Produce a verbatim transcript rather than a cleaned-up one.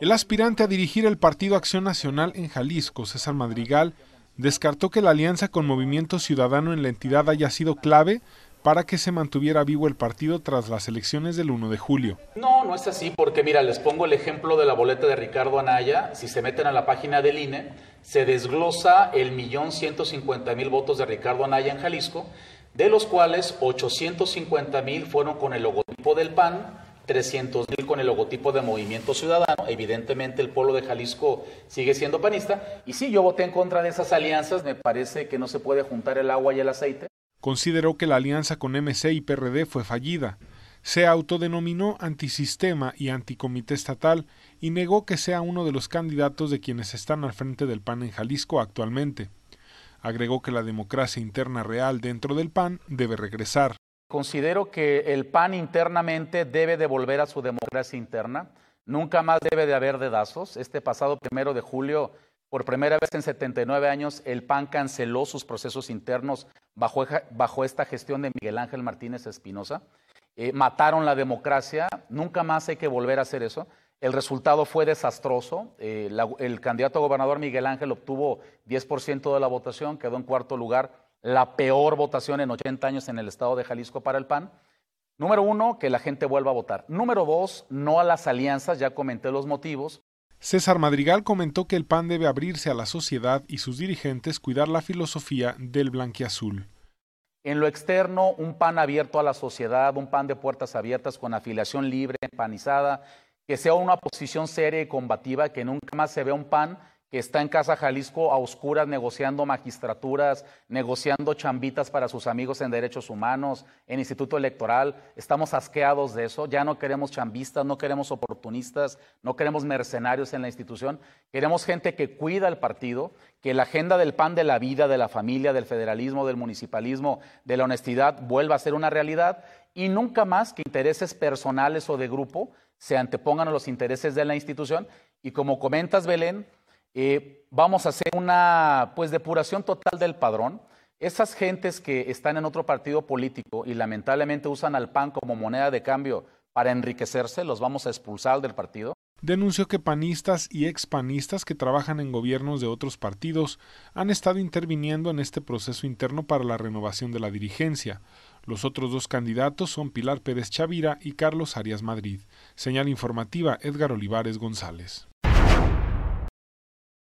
El aspirante a dirigir el Partido Acción Nacional en Jalisco, César Madrigal, descartó que la alianza con Movimiento Ciudadano en la entidad haya sido clave para que se mantuviera vivo el partido tras las elecciones del uno de julio. No, no es así, porque mira, les pongo el ejemplo de la boleta de Ricardo Anaya. Si se meten a la página del I N E, se desglosa el millón ciento cincuenta mil votos de Ricardo Anaya en Jalisco, de los cuales ochocientos cincuenta mil fueron con el logotipo del P A N, trescientos mil con el logotipo de Movimiento Ciudadano. Evidentemente el pueblo de Jalisco sigue siendo panista, y sí, yo voté en contra de esas alianzas, me parece que no se puede juntar el agua y el aceite. Consideró que la alianza con M C y P R D fue fallida. Se autodenominó antisistema y anticomité estatal y negó que sea uno de los candidatos de quienes están al frente del P A N en Jalisco actualmente. Agregó que la democracia interna real dentro del P A N debe regresar. Considero que el P A N internamente debe de volver a su democracia interna. Nunca más debe de haber dedazos. Este pasado primero de julio, por primera vez en setenta y nueve años, el P A N canceló sus procesos internos bajo, bajo esta gestión de Miguel Ángel Martínez Espinoza. Eh, mataron la democracia, nunca más hay que volver a hacer eso. El resultado fue desastroso. Eh, la, el candidato a gobernador Miguel Ángel obtuvo diez por ciento de la votación, quedó en cuarto lugar, la peor votación en ochenta años en el estado de Jalisco para el P A N. Número uno, que la gente vuelva a votar. Número dos, no a las alianzas, ya comenté los motivos. César Madrigal comentó que el P A N debe abrirse a la sociedad y sus dirigentes cuidar la filosofía del blanquiazul. En lo externo, un P A N abierto a la sociedad, un P A N de puertas abiertas con afiliación libre, empanizada, que sea una posición seria y combativa, que nunca más se vea un P A N que está en Casa Jalisco a oscuras negociando magistraturas, negociando chambitas para sus amigos en derechos humanos, en Instituto Electoral. Estamos asqueados de eso, ya no queremos chambistas, no queremos oportunistas, no queremos mercenarios en la institución, queremos gente que cuida el partido, que la agenda del P A N de la vida, de la familia, del federalismo, del municipalismo, de la honestidad vuelva a ser una realidad, y nunca más que intereses personales o de grupo se antepongan a los intereses de la institución. Y como comentas, Belén, Eh, vamos a hacer una pues depuración total del padrón. Esas gentes que están en otro partido político y lamentablemente usan al P A N como moneda de cambio para enriquecerse, los vamos a expulsar del partido. Denunció que panistas y expanistas que trabajan en gobiernos de otros partidos han estado interviniendo en este proceso interno para la renovación de la dirigencia. Los otros dos candidatos son Pilar Pérez Chavira y Carlos Arias Madrid. Señal informativa, Edgar Olivares González.